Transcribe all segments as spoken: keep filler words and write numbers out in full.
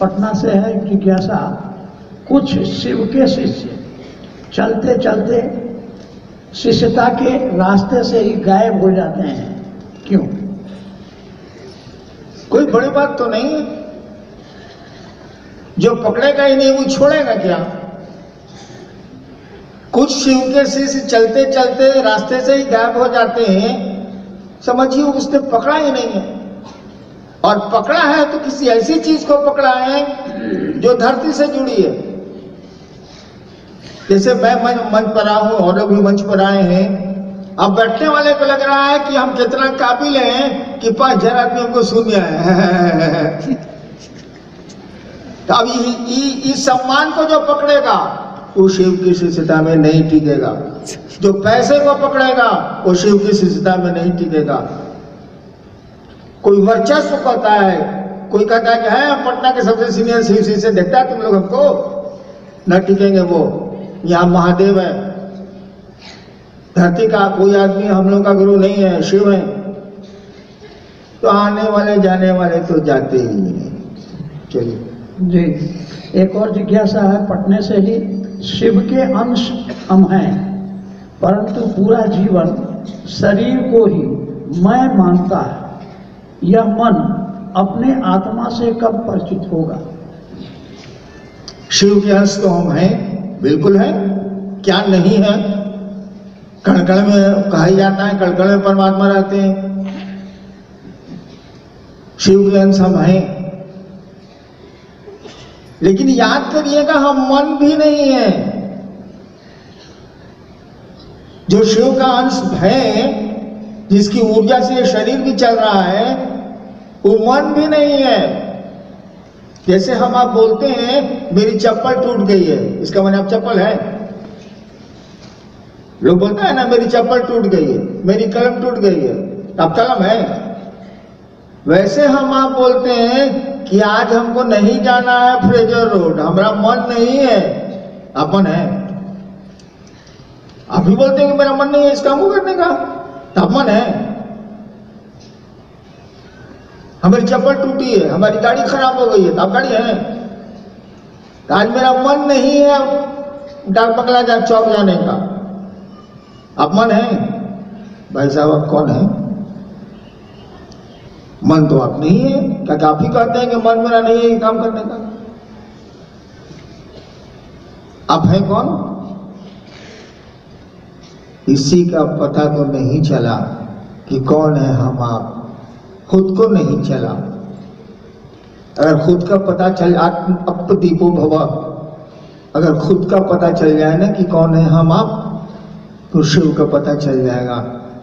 पटना से है जिज्ञासा, कुछ शिव के शिष्य चलते चलते शिष्यता के रास्ते से ही गायब हो जाते हैं, क्यों? कोई बड़ी बात तो नहीं। जो पकड़ेगा ही नहीं वो छोड़ेगा क्या? कुछ शिव के शिष्य चलते चलते रास्ते से ही गायब हो जाते हैं, समझिए उसने पकड़ा ही नहीं है। और पकड़ा है तो किसी ऐसी चीज को पकड़ा है जो धरती से जुड़ी है। जैसे मैं मंच पर आऊं और लोग भी मंच पर आए हैं, अब बैठने वाले को लग रहा है कि हम कितना काबिल हैं कि पांच हजार आदमी हमको सुन रहा है। तो अब इस सम्मान को जो पकड़ेगा वो शिव की शिष्यता में नहीं टिकेगा। जो पैसे को पकड़ेगा वो शिव की शिष्यता में नहीं टिकेगा। कोई वर्चस्व कहता है, कोई कहता है कि है हम पटना के सबसे सीनियर शिव शिष्य, देखता है तुम लोग हमको, न टिकेंगे वो। यहाँ महादेव है, धरती का कोई आदमी हम लोग का गुरु नहीं है, शिव है। तो आने वाले जाने वाले तो जाते ही नहीं। चलिए जी, एक और जिज्ञासा है पटने से ही। शिव के अंश हम हैं, परंतु पूरा जीवन शरीर को ही मैं मानता है, यह मन अपने आत्मा से कब परिचित होगा? शिव के अंश तो हम हैं, बिल्कुल है, क्या नहीं है। कणकण में कहा जाता है, कणकण में परमात्मा रहते हैं। शिव के अंश हम हैं, लेकिन याद करिएगा हम मन भी नहीं है। जो शिव का अंश है, जिसकी ऊर्जा से शरीर भी चल रहा है, वो मन भी नहीं है। जैसे हम आप बोलते हैं मेरी चप्पल टूट गई है, इसका मतलब आप चप्पल है। लोग बोलते हैं ना मेरी चप्पल टूट गई है, मेरी कलम टूट गई है, आप कलम है। वैसे हम आप बोलते हैं कि आज हमको नहीं जाना है फ्रेजर रोड, हमारा मन नहीं है, अपन है। आप भी बोलते हैं कि मेरा मन नहीं है इस काम को करने का, तब मन है। हमारी चप्पल टूटी है, हमारी गाड़ी खराब हो गई है, तब गाड़ी है। आज मेरा मन नहीं है डाक बंगला जा चौक जाने का, अब मन है। भाई साहब आप कौन है? मन तो आप नहीं है, क्या आप ही कहते हैं कि मन मेरा नहीं है ये काम करने का? आप हैं कौन? इसी का पता तो नहीं चला कि कौन है हम आप, खुद को नहीं चला। अगर खुद का पता चल, आत्म अप दीपो भवा, अगर खुद का पता चल जाए ना कि कौन है हम आप, तो शिव का पता चल जाएगा।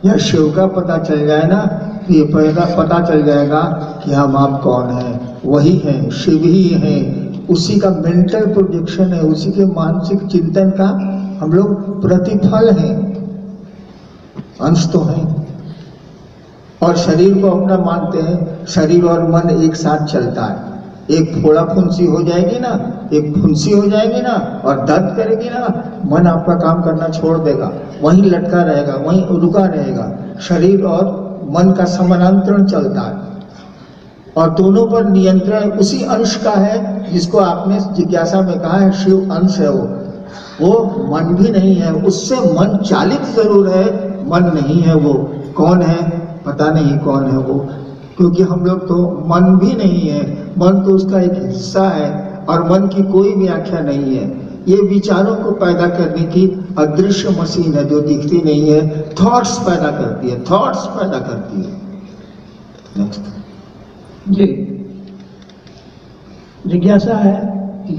या शिव का पता चल जाए ना, ये पता चल जाएगा कि हम आप कौन हैं। वही हैं, शिव ही हैं। उसी का मेंटल प्रोजेक्शन है, उसी के मानसिक चिंतन का हम लोग प्रतिफल हैं, अंश तो हैं। और शरीर को अपना मानते हैं, शरीर और मन एक साथ चलता है। एक फोड़ा फुंसी हो जाएगी ना, एक फुंसी हो जाएगी ना और दर्द करेगी ना, मन आपका काम करना छोड़ देगा, वहीं लटका रहेगा, वहीं रुका रहेगा। शरीर और मन का समानांतरण चलता है और दोनों पर नियंत्रण उसी अंश का है जिसको आपने जिज्ञासा में कहा है शिव अंश है। वो वो मन भी नहीं है, उससे मन चालित जरूर है, मन नहीं है। वो कौन है पता नहीं, कौन है वो, क्योंकि हम लोग तो मन भी नहीं है। मन तो उसका एक हिस्सा है और मन की कोई व्याख्या नहीं है। ये विचारों को पैदा करने की अदृश्य मशीन है जो दिखती नहीं है, थॉट्स पैदा करती है, थॉट्स पैदा करती है। नेक्स्ट जी, जिज्ञासा है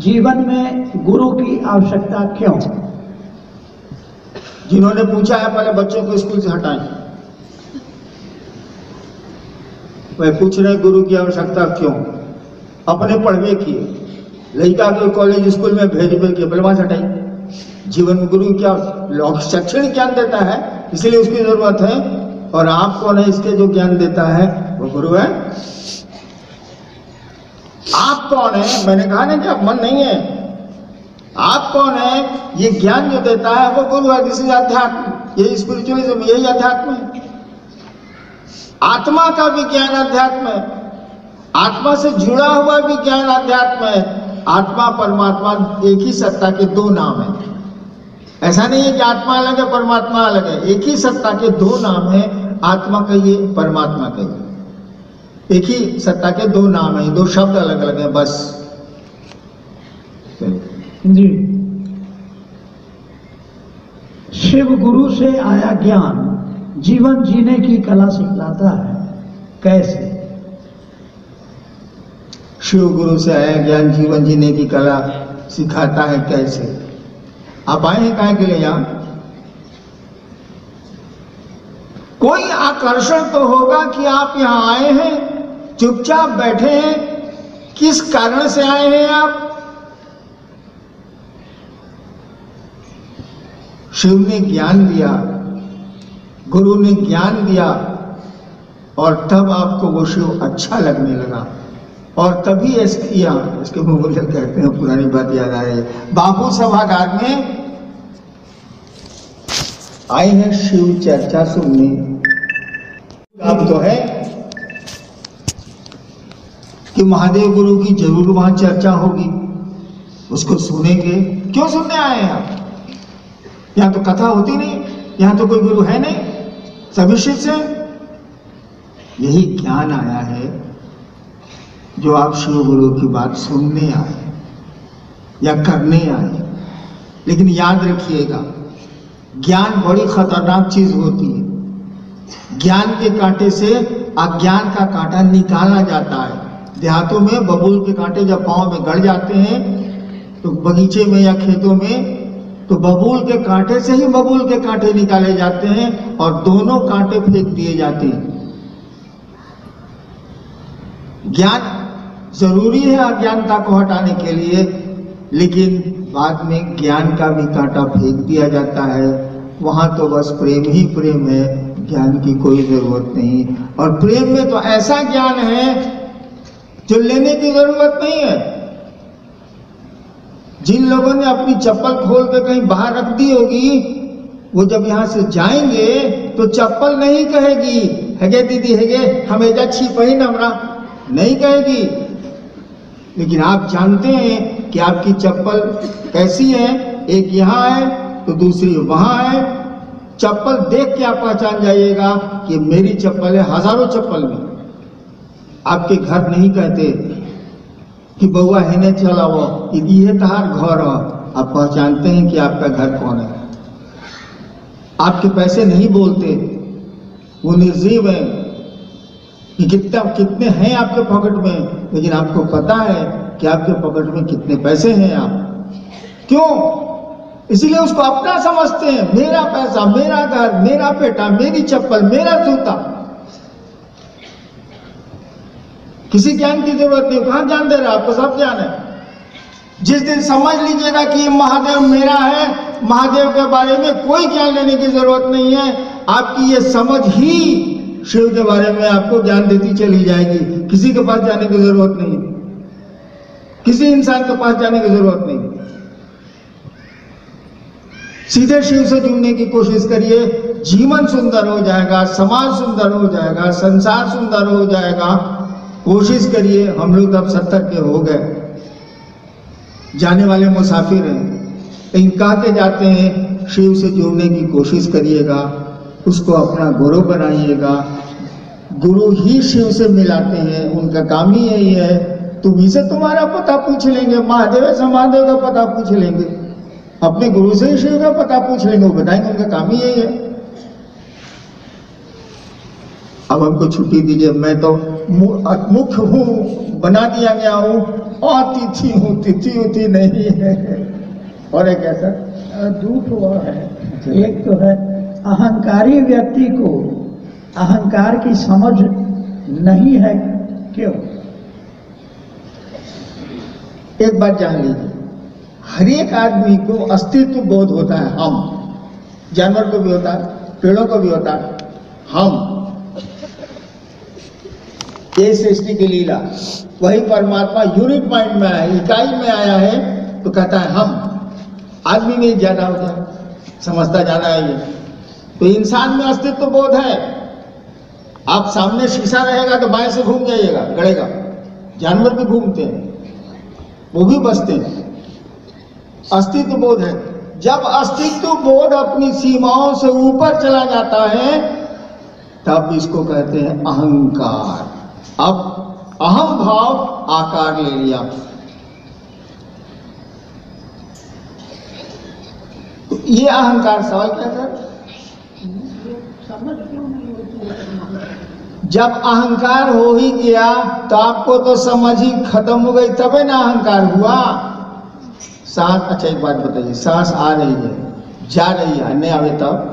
जीवन में गुरु की आवश्यकता क्यों? जिन्होंने पूछा है पहले बच्चों को स्कूल से हटाएं। वह पूछ रहे गुरु की आवश्यकता क्यों? अपने पढ़वे की लड़का को कॉलेज स्कूल में भेजबे के बलवा हटाई। जीवन गुरु क्या शैक्षणिक ज्ञान देता है, इसलिए उसकी जरूरत है। और आप कौन है? इसके जो ज्ञान देता है वो गुरु है। आप कौन है? मैंने कहा ना कि आप मन नहीं है। आप कौन है? ये ज्ञान जो देता है वो गुरु है। दिस इज अध्यात्म, यही स्पिरिचुअलिज्म, यही अध्यात्म है। आत्मा का विज्ञान अध्यात्म है। आत्मा से जुड़ा हुआ भी ज्ञान अध्यात्म है। आत्मा परमात्मा एक ही सत्ता के दो नाम है। ऐसा नहीं है कि आत्मा अलग है परमात्मा अलग है, एक ही सत्ता के दो नाम है, आत्मा कहिए परमात्मा कहिए, एक ही सत्ता के दो नाम है, दो शब्द अलग अलग है बस। जी शिव गुरु से आया ज्ञान जीवन जीने की कला सिखलाता है, कैसे? शिव गुरु से आया ज्ञान जीवन जीने की कला सिखाता है कैसे? आप आए हैं काहे के लिए? यहां कोई आकर्षण तो होगा कि आप यहां आए हैं, चुपचाप बैठे हैं, किस कारण से आए हैं आप? शिव ने ज्ञान दिया, गुरु ने ज्ञान दिया, और तब आपको वो शिव अच्छा लगने लगा, और तभी ऐसे किया। इसके मुगल कहते हैं, पुरानी बात याद आ रही है। बापू सभागार में आए हैं शिव चर्चा सुनने, काम तो है कि महादेव गुरु की जरूर वहां चर्चा होगी, उसको सुनेंगे। क्यों सुनने आए हैं आप? यहाँ तो कथा होती नहीं, यहाँ तो कोई गुरु है नहीं, सभी शिष्य हैं। यही ज्ञान आया है जो आप शिव गुरु की बात सुनने आए या करने आए। लेकिन याद रखिएगा, ज्ञान बड़ी खतरनाक चीज होती है। ज्ञान के कांटे से अज्ञान का कांटा निकाला जाता है। देहातों में बबूल के कांटे जब पाँव में गड़ जाते हैं, तो बगीचे में या खेतों में, तो बबूल के कांटे से ही बबूल के कांटे निकाले जाते हैं और दोनों कांटे फेंक दिए जाते हैं। ज्ञान जरूरी है अज्ञानता को हटाने के लिए, लेकिन बाद में ज्ञान का भी कांटा फेंक दिया जाता है। वहाँ तो बस प्रेम ही प्रेम है, ज्ञान की कोई जरूरत नहीं। और प्रेम में तो ऐसा ज्ञान है जो लेने की जरूरत नहीं है। जिन लोगों ने अपनी चप्पल खोल कर कहीं बाहर रख दी होगी, वो जब यहाँ से जाएंगे तो चप्पल नहीं कहेगी हेगे दीदी हेगे हमेजा छिप ही नमरा, नहीं कहेगी। लेकिन आप जानते हैं कि आपकी चप्पल कैसी है, एक यहाँ है तो दूसरी वहाँ है। चप्पल देख के आप पहचान जाइएगा कि मेरी चप्पल है। हजारों चप्पल में आपके घर नहीं कहते कि बउआ हिने चलाओ ये तहार घर हो, आप पहचानते हैं कि आपका घर कौन है। आपके पैसे नहीं बोलते, वो निर्जीव है कि कितना कितने हैं आपके पॉकेट में, लेकिन आपको पता है कि आपके पॉकेट में कितने पैसे हैं। आप क्यों? इसलिए उसको अपना समझते हैं, मेरा पैसा, मेरा घर, मेरा पेटा, मेरी चप्पल, मेरा जूता। किसी ज्ञान की जरूरत नहीं। कहां ज्ञान दे रहा है? आपको सब ज्ञान है। जिस दिन समझ लीजिएगा कि महादेव मेरा है, महादेव के बारे में कोई ज्ञान लेने की जरूरत नहीं है, आपकी ये समझ ही शिव के बारे में आपको ज्ञान देती चली जाएगी। किसी के पास जाने की जरूरत नहीं, किसी इंसान के पास जाने की जरूरत नहीं। सीधे शिव से जुड़ने की कोशिश करिए, जीवन सुंदर हो जाएगा, समाज सुंदर हो जाएगा, संसार सुंदर हो जाएगा। कोशिश करिए। हम लोग अब सत्तर के हो गए, जाने वाले मुसाफिर हैं, लेकिन कह के जाते हैं शिव से जुड़ने की कोशिश करिएगा, उसको अपना गुरु बनाइएगा। गुरु ही शिव से मिलाते हैं, उनका काम ही यही है। तुम्ही से तुम्हारा पता पूछ लेंगे, महादेव से महादेव का पता पूछ लेंगे, अपने गुरु से ही शिव का पता पूछ लेंगे, वो बताएंगे, उनका काम ही यही है। अब हमको छुट्टी दीजिए, मैं तो मुख हूँ, बना दिया गया हूँ, और तिथि हूँ, तिथि उथी नहीं है। और एक ऐसा दूठ हुआ है, एक तो है अहंकारी व्यक्ति को अहंकार की समझ नहीं है। क्यों? एक बात जान लीजिए, हर एक आदमी को अस्तित्व बोध होता है। हम जानवर को भी होता है, पेड़ों को भी होता है। हम ये सृष्टि की लीला, वही परमात्मा यूनिट माइंड में आया, इकाई में आया है, तो कहता है हम। आदमी में ज्यादा हो गया, समझता ज्यादा है ये। तो इंसान में अस्तित्व बोध है। आप सामने शीशा रहेगा तो बाएं से घूम जाइएगा, गड़ेगा। जानवर भी घूमते हैं, वो भी बसते हैं। अस्तित्व बोध है। जब अस्तित्व बोध अपनी सीमाओं से ऊपर चला जाता है तब इसको कहते हैं अहंकार। अब अहम भाव आकार ले लिया। तो ये अहंकार सवाल क्या सर? जब अहंकार हो ही गया तो आपको तो समझ ही खत्म हो गई, तबे ना अहंकार हुआ। सांस, अच्छा एक बात बताइए, सांस आ रही है जा रही है, नहीं आवे तब?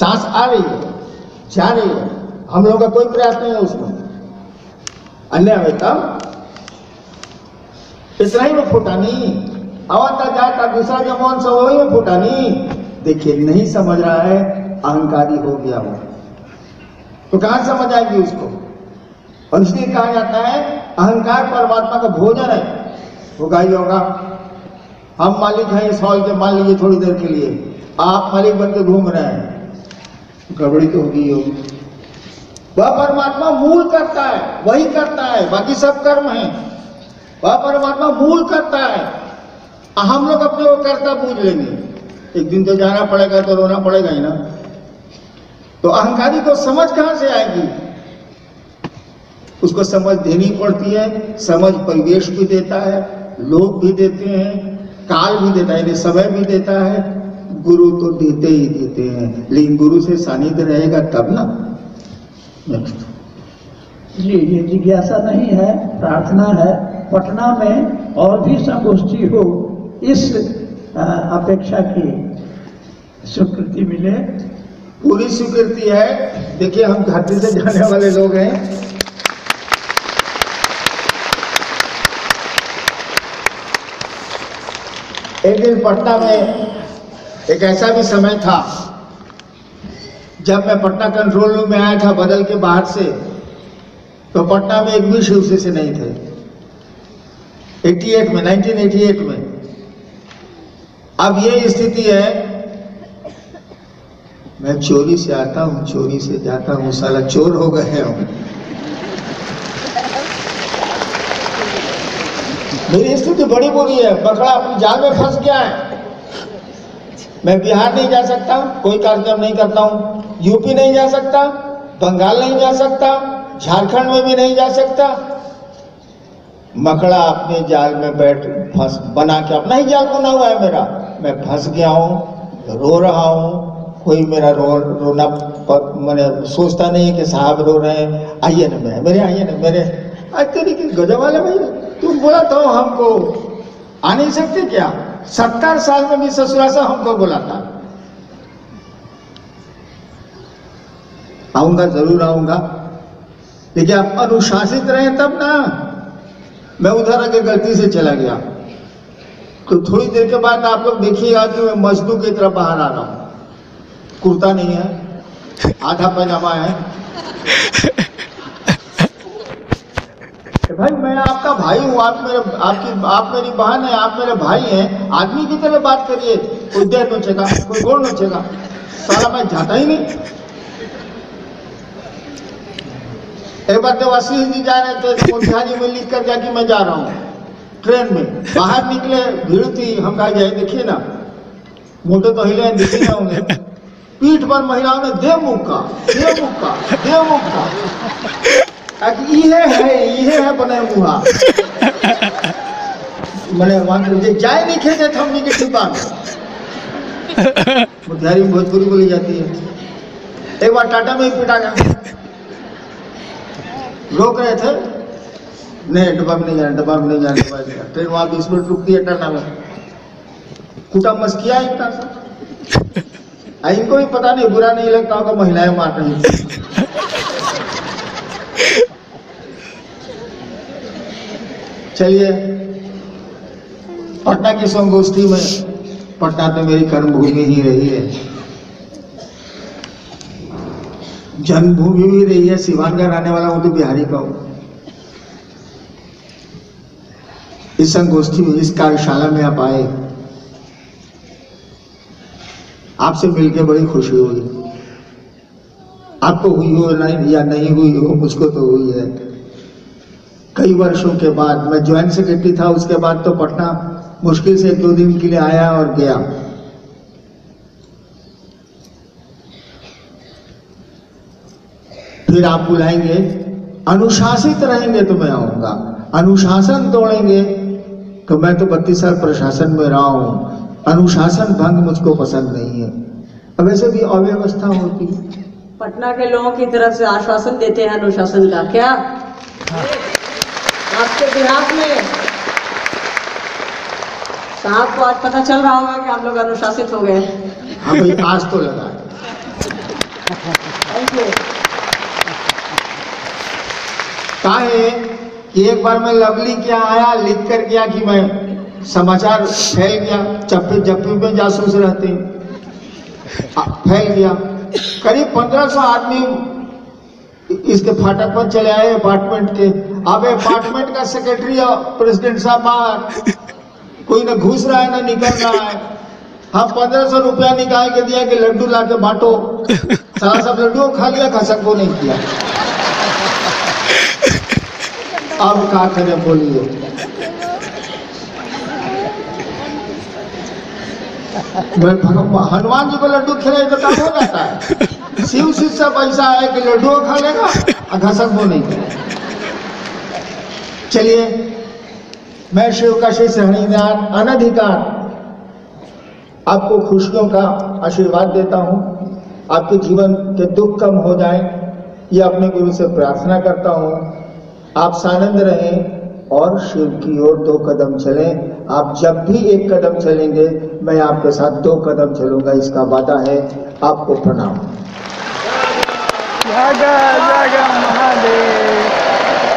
सांस आ रही है जा रही है, हम लोग का कोई प्रयास नहीं है उसमें, अन्य आवे तब? इतना ही में फूटा नहीं, आवाता जाता दूसरा जो मौन सा वही में फूटा नहीं। देखिए नहीं समझ रहा है, अहंकारी हो गया वो, तो कहां समझ आएगी उसको? और इसलिए कहा जाता है अहंकार परमात्मा का भोजन है। वो गाई होगा, हम मालिक हैं इस हॉल के, मान लीजिए थोड़ी देर के लिए आप मालिक बनकर घूम रहे हैं, गड़बड़ी तो होगी होगी। वह परमात्मा मूल करता है, वही करता है, बाकी सब कर्म है। वह परमात्मा मूल करता है, हम लोग अपने को कर्ता पूज लेंगे। एक दिन तो जाना पड़ेगा, तो रोना पड़ेगा ही ना। तो अहंकारी को समझ कहां से आएगी? उसको समझ देनी पड़ती है। समझ परिवेश भी देता है, लोग भी देते हैं, काल भी देता है, समय भी देता है, गुरु तो देते ही देते हैं, लेकिन गुरु से सानिध्य रहेगा तब ना। नेक्स्ट जी, ये जिज्ञासा नहीं है, प्रार्थना है। पटना में और भी संगोष्ठी हो, इस अपेक्षा की स्वीकृति मिले, पूरी स्वीकृति है। देखिए हम धरती से जाने वाले लोग हैं, एक दिन पटना में एक ऐसा भी समय था जब मैं पटना कंट्रोल रूम में आया था बदल के बाहर से, तो पटना में एक भी शिवसे से नहीं थे अठासी में, उन्नीस सौ अठासी में। अब ये स्थिति है, मैं चोरी से आता हूँ चोरी से जाता हूँ, साला चोर हो गए हैं। मेरी स्थिति बड़ी बुरी है, बकरा अपनी जाल में फंस गया है। मैं बिहार नहीं जा सकता, कोई कार्यक्रम नहीं करता हूँ, यूपी नहीं जा सकता, बंगाल नहीं जा सकता, झारखंड में भी नहीं जा सकता। मकड़ा अपने जाल में बैठ फंस बना के अपना ही जाल बना हुआ है मेरा, मैं फंस गया हूँ, रो रहा हूँ। कोई मेरा रो रोना मैंने सोचता नहीं कि साहब रो रहे हैं, आइए न मेरे मेरे आइए न मेरे तेरी की गजब वाला भैया, तुम बुलाता हो हमको, आ नहीं सकते क्या? सत्तर साल में भी ससुरा सा हमको बुलाता। आऊंगा जरूर आऊंगा, लेकिन आप अनुशासित रहे तब ना। मैं उधर आके गलती से चला गया, तो थोड़ी देर के बाद आप लोग देखिएगा कि मैं मजदूर की तरफ बाहर आ रहा हूँ, कुर्ता नहीं है, आधा पैजामा है। भाई मैं आपका भाई हूँ, आप मेरे आपकी आप मेरी बहन है, आप मेरे भाई हैं, आदमी की तरह बात करिए। कोई देर नोचेगा, कोई गोल नोचेगा, साला मैं जाता ही नहीं। एक बार जब वसीम जी जा रहे थे मुंडिया जी में लिख कर जाके मैं जा रहा हूँ ट्रेन में, बाहर निकले भीड़ थी, हम कहा जाए देखिए ना मोटे तो हिले दिखे ना होंगे, पीठ पर महिलाओं ने देव मुक्का देव मुक्का देव मुक्का, ये है ये है बने मुहा मैंने मुझे चाय नहीं खेते थमने के सिपान। मुठियारी भोजपुरी बोली जाती है। एक बार टाटा में ही पिटा गया, रोक रहे थे, नहीं डब्बा में नहीं जाना डब्बा में नहीं जाना ट्रेन वहाँ बीस मिनट रुकती है टाटा में। कुटा मस किया इनका सर, इनको भी पता नहीं, बुरा नहीं लगता होगा, महिलाएं मार रही थी। चलिए पटना की संगोष्ठी में, पटना तो मेरी कर्मभूमि ही रही है, जन्मभूमि भी रही है, सिवान का रहने वाला हूं तो बिहारी का हूं। इस संगोष्ठी में, इस कार्यशाला में आप आए, आपसे मिलकर बड़ी खुशी हुई। आपको हुई हो या नहीं हुई हो, मुझको तो हुई है। कई वर्षों के बाद, मैं ज्वाइंट सेक्रेटरी था, उसके बाद तो पटना मुश्किल से एक दो दिन के लिए आया और गया। फिर आप बुलाएंगे, अनुशासित रहेंगे तो मैं आऊंगा, अनुशासन तोड़ेंगे तो मैं तो बत्तीस साल प्रशासन में रहा हूं, अनुशासन भंग मुझको पसंद नहीं है। अब ऐसे भी अव्यवस्था होती है। पटना के लोगों की तरफ से आश्वासन देते हैं अनुशासन का, क्या आपके बिहार में साहब को आज पता चल रहा होगा कि हम लोग अनुशासित हो गए? हाँ भाई, आज तो लगा। काहे कि एक बार मैं लवली क्या आया, लिख कर गया कि मैं समाचार फैल गया, चप्पी चप्पी में जासूस रहते, फैल गया। करीब पंद्रह सौ आदमी इसके फाटक पर चले आए अपार्टमेंट के। अब अपार्टमेंट का सेक्रेटरी और प्रेसिडेंट साहब बाहर, कोई ना घुस रहा है ना निकल रहा है। हम पंद्रह सौ रुपया निकाल के दिया कि लड्डू ला के बांटो, सारा सब लड्डू खा लिया, खसक को नहीं किया। अब क्या करें बोलिए? हनुमान जी को लड्डू खिलाए तो काम हो जाता है, शिव शिव सब ऐसा है कि लड्डू खा लेगा और घसक वो नहीं करेगा। चलिए, मैं शिव का श्री सहनीदान अनधिकार आपको खुशियों का आशीर्वाद देता हूँ, आपके जीवन के दुख कम हो जाएं, ये अपने गुरु से प्रार्थना करता हूँ। आप सानंद रहें और शिव की ओर दो कदम चलें। आप जब भी एक कदम चलेंगे, मैं आपके साथ दो कदम चलूंगा, इसका वादा है। आपको प्रणाम। जय जय महादेव।